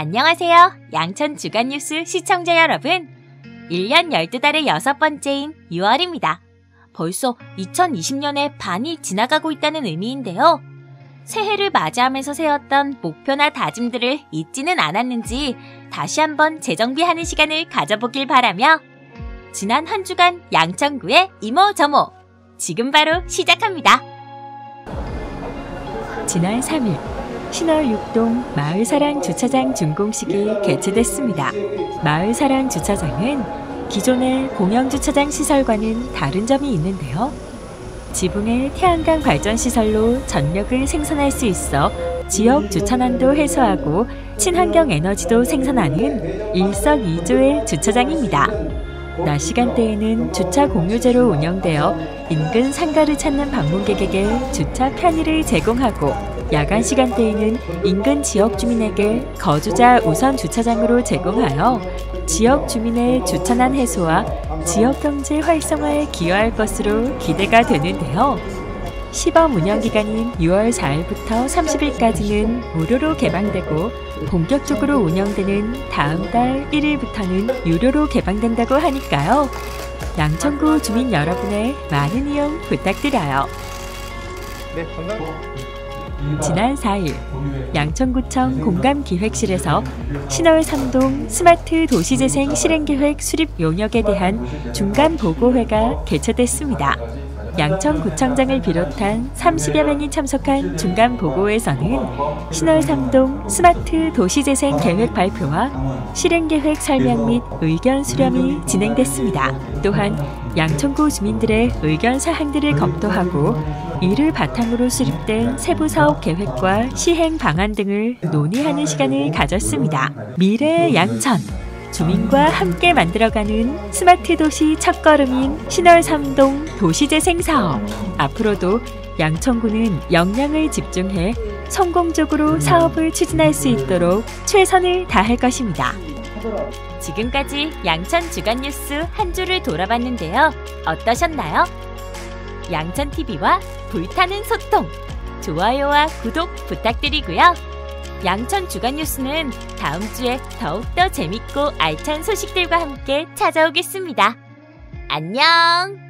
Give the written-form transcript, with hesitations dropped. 안녕하세요. 양천 주간뉴스 시청자 여러분. 1년 12달의 6번째인 6월입니다. 벌써 2020년의 반이 지나가고 있다는 의미인데요. 새해를 맞이하면서 세웠던 목표나 다짐들을 잊지는 않았는지 다시 한번 재정비하는 시간을 가져보길 바라며 지난 한 주간 양천구의 이모저모 지금 바로 시작합니다. 지난 3일 신월6동 마을사랑주차장 준공식이 개최됐습니다. 마을사랑주차장은 기존의 공영주차장 시설과는 다른 점이 있는데요. 지붕에 태양광 발전시설로 전력을 생산할 수 있어 지역 주차난도 해소하고 친환경 에너지도 생산하는 일석이조의 주차장입니다. 낮 시간대에는 주차 공유제로 운영되어 인근 상가를 찾는 방문객에게 주차 편의를 제공하고 야간 시간대에는 인근 지역 주민에게 거주자 우선 주차장으로 제공하여 지역 주민의 주차난 해소와 지역 경제 활성화에 기여할 것으로 기대가 되는데요. 시범 운영 기간인 6월 4일부터 30일까지는 무료로 개방되고 본격적으로 운영되는 다음 달 1일부터는 유료로 개방된다고 하니까요. 양천구 주민 여러분의 많은 이용 부탁드려요. 네, 감사합니다. 지난 4일 양천구청 공감기획실에서 신월3동 스마트 도시재생 실행계획 수립 용역에 대한 중간보고회가 개최됐습니다. 양천구청장을 비롯한 30여 명이 참석한 중간보고회에서는 신월3동 스마트 도시재생 계획 발표와 실행계획 설명 및 의견 수렴이 진행됐습니다. 또한 양천구 주민들의 의견 사항들을 검토하고 이를 바탕으로 수립된 세부 사업 계획과 시행 방안 등을 논의하는 시간을 가졌습니다. 미래의 양천, 주민과 함께 만들어가는 스마트 도시 첫걸음인 신월3동 도시재생사업, 앞으로도 양천구는 역량을 집중해 성공적으로 사업을 추진할 수 있도록 최선을 다할 것입니다. 지금까지 양천 주간 뉴스 한 주를 돌아봤는데요. 어떠셨나요? 양천TV와 불타는 소통, 좋아요와 구독 부탁드리고요. 양천 주간 뉴스는 다음 주에 더욱더 재밌고 알찬 소식들과 함께 찾아오겠습니다. 안녕!